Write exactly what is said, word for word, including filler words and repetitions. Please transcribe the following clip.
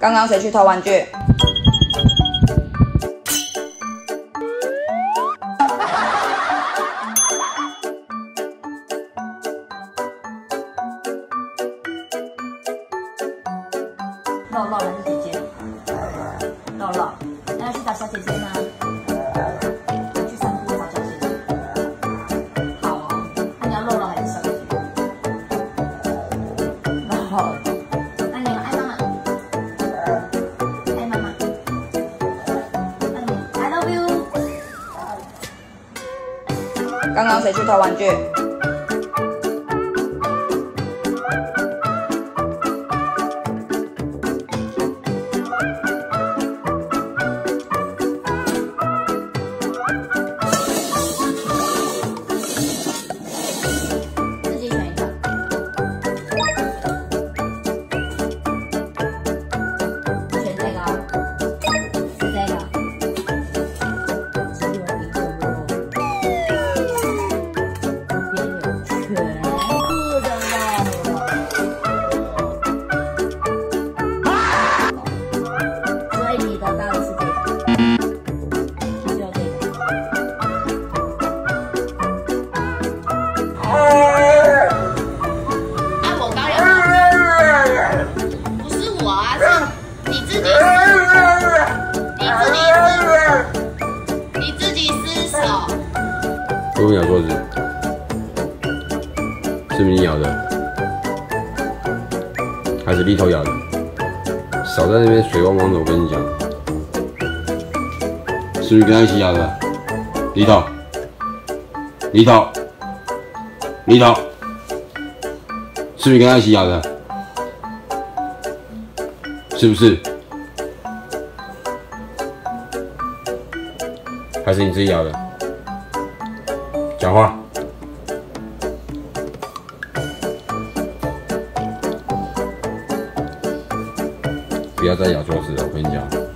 刚刚谁去偷玩具？肉肉还是姐姐？肉肉，那要去找小姐姐吗？ 刚刚谁去偷玩具？自己选一个。选这个啊，这个。 我咬桌子，是不是你咬的？还是力头咬的？少在那边水汪汪的，我跟你讲，是不是跟他一起咬的？力头，力头，力头，是不是跟他一起咬的？是不是？还是你自己咬的？ 讲话，不要再咬桌子了，我跟你讲。